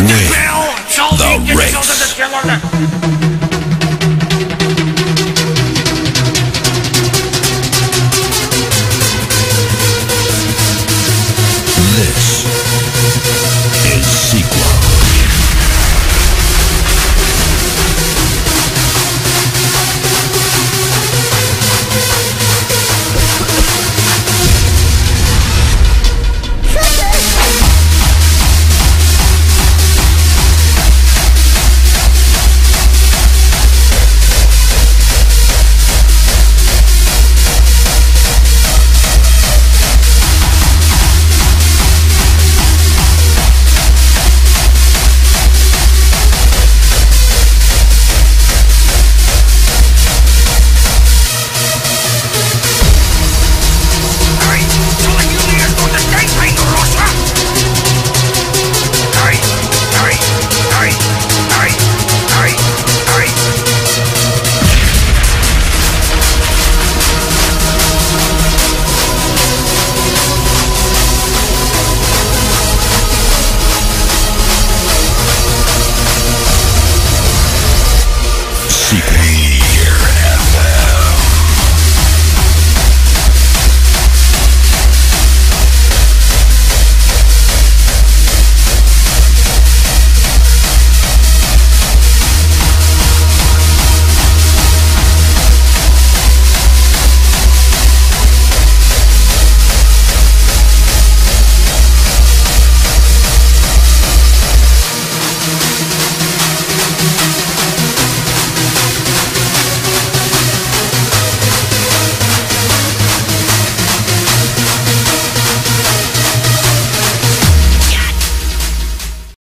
Win the race.